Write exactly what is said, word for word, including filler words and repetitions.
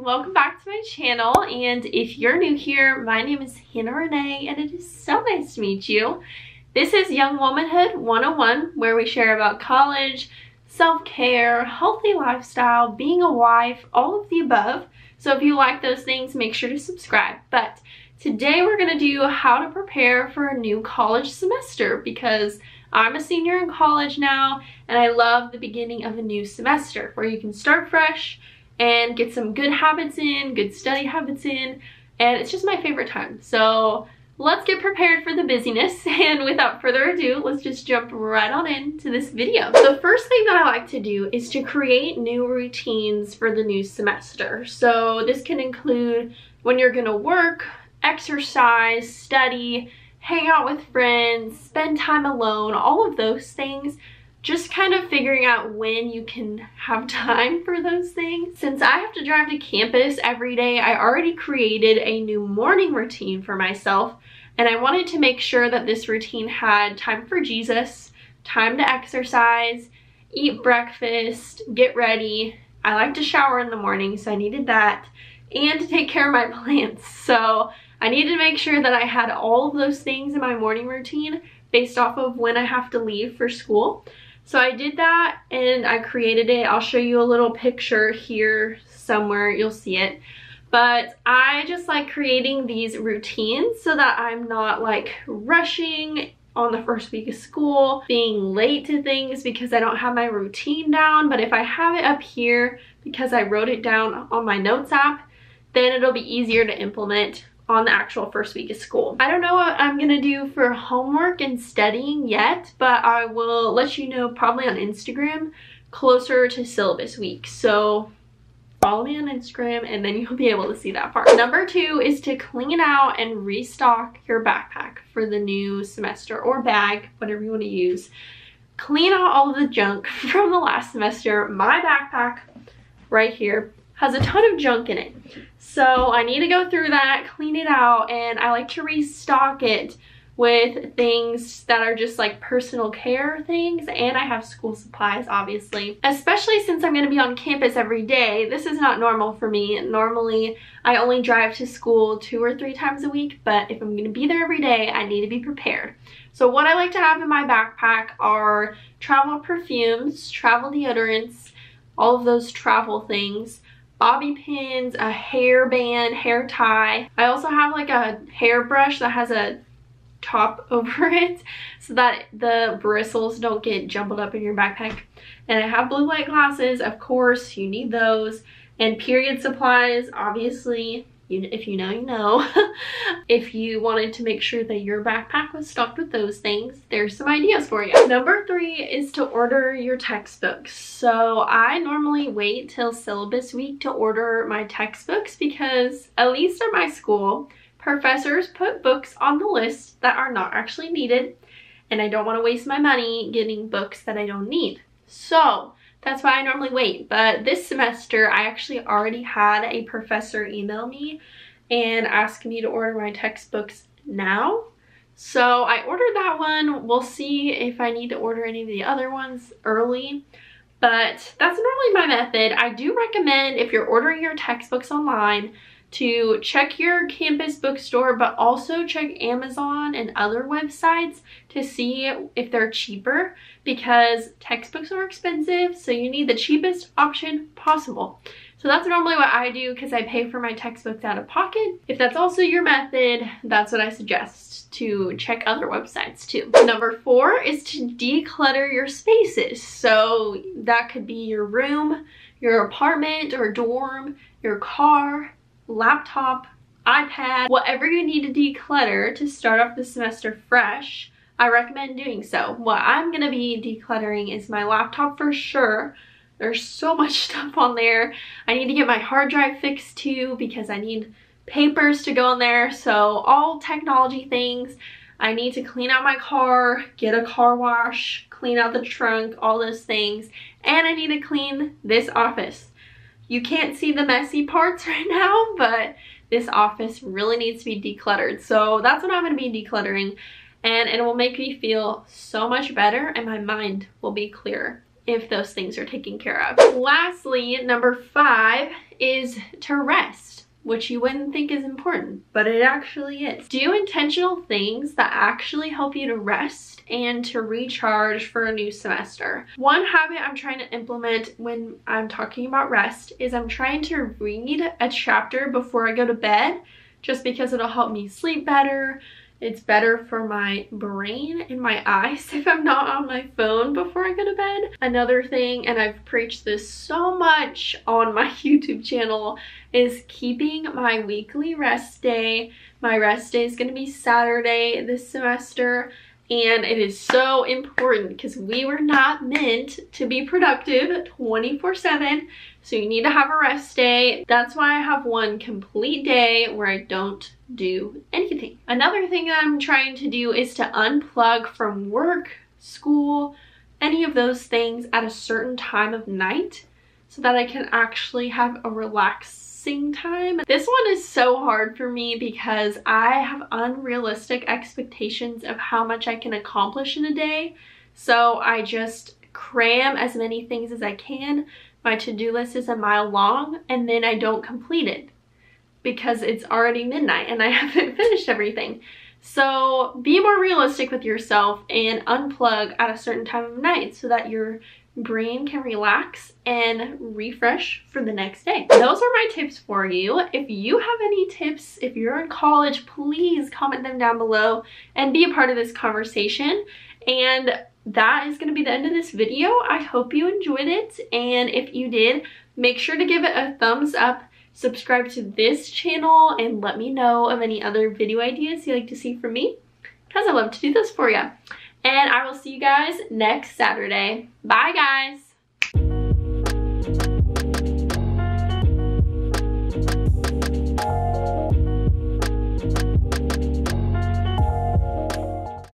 Welcome back to my channel, and if you're new here, my name is Hannah Renee and it is so nice to meet you. This is Young Womanhood one oh one, where we share about college, self-care, healthy lifestyle, being a wife, all of the above. So if you like those things, make sure to subscribe. But today we're going to do how to prepare for a new college semester, because I'm a senior in college now and I love the beginning of a new semester where you can start fresh and get some good habits in, good study habits in, and it's just my favorite time. So let's get prepared for the busyness, and without further ado, let's just jump right on into this video. The first thing that I like to do is to create new routines for the new semester. So this can include when you're gonna work, exercise, study, hang out with friends, spend time alone, all of those things. Just kind of figuring out when you can have time for those things. Since I have to drive to campus every day, I already created a new morning routine for myself, and I wanted to make sure that this routine had time for Jesus, time to exercise, eat breakfast, get ready. I like to shower in the morning, so I needed that, and to take care of my plants. So I needed to make sure that I had all of those things in my morning routine based off of when I have to leave for school. So I did that and I created it. I'll show you a little picture here somewhere, you'll see it. But I just like creating these routines so that I'm not like rushing on the first week of school, being late to things because I don't have my routine down. But if I have it up here because I wrote it down on my notes app, then it'll be easier to implement on the actual first week of school. I don't know what I'm gonna do for homework and studying yet, but I will let you know probably on Instagram closer to syllabus week. So follow me on Instagram and then you'll be able to see that part. Number two is to clean out and restock your backpack for the new semester, or bag, whatever you want to use. Clean out all of the junk from the last semester. My backpack right here has a ton of junk in it. So I need to go through that, clean it out, and I like to restock it with things that are just like personal care things, and I have school supplies, obviously. Especially since I'm gonna be on campus every day, this is not normal for me. Normally, I only drive to school two or three times a week, but if I'm gonna be there every day, I need to be prepared. So what I like to have in my backpack are travel perfumes, travel deodorants, all of those travel things, bobby pins, a hairband, hair tie. I also have like a hairbrush that has a top over it so that the bristles don't get jumbled up in your backpack. And I have blue light glasses, of course, you need those. And period supplies, obviously, you, if you know, you know. If you wanted to make sure that your backpack was stocked with those things, there's some ideas for you. Number three is to order your textbooks. So I normally wait till syllabus week to order my textbooks because, at least at my school, professors put books on the list that are not actually needed, and I don't want to waste my money getting books that I don't need. So that's why I normally wait, but this semester I actually already had a professor email me and ask me to order my textbooks now. So I ordered that one. We'll see if I need to order any of the other ones early, but that's normally my method. I do recommend, if you're ordering your textbooks online, to check your campus bookstore, but also check Amazon and other websites to see if they're cheaper, because textbooks are expensive, so you need the cheapest option possible. So that's normally what I do because I pay for my textbooks out of pocket. If that's also your method, that's what I suggest, to check other websites too. Number four is to declutter your spaces. So that could be your room, your apartment or dorm, your car, laptop, iPad, whatever you need to declutter to start off the semester fresh, I recommend doing so. What I'm gonna be decluttering is my laptop for sure. There's so much stuff on there. I need to get my hard drive fixed too because I need papers to go on there. So all technology things. I need to clean out my car, get a car wash, clean out the trunk, all those things. And I need to clean this office. You can't see the messy parts right now, but this office really needs to be decluttered. So that's what I'm going to be decluttering, and it will make me feel so much better, and my mind will be clearer if those things are taken care of. Lastly, number five is to rest, which you wouldn't think is important, but it actually is. Do intentional things that actually help you to rest and to recharge for a new semester. One habit I'm trying to implement when I'm talking about rest is I'm trying to read a chapter before I go to bed, just because it'll help me sleep better. It's better for my brain and my eyes if I'm not on my phone before I go to bed. Another thing, and I've preached this so much on my YouTube channel, is keeping my weekly rest day. My rest day is going to be Saturday this semester, and it is so important because we were not meant to be productive twenty-four seven, so you need to have a rest day. That's why I have one complete day where I don't do anything. Another thing I'm trying to do is to unplug from work, school, any of those things at a certain time of night so that I can actually have a relaxing time. This one is so hard for me because I have unrealistic expectations of how much I can accomplish in a day. So I just cram as many things as I can. My to-do list is a mile long, and then I don't complete it because it's already midnight and I haven't finished everything. So be more realistic with yourself and unplug at a certain time of night so that your brain can relax and refresh for the next day. Those are my tips for you. If you have any tips, if you're in college, please comment them down below and be a part of this conversation. And that is going to be the end of this video. I hope you enjoyed it, and if you did, make sure to give it a thumbs up. Subscribe to this channel and let me know of any other video ideas you'd like to see from me, because I love to do this for you. And I will see you guys next Saturday. Bye, guys!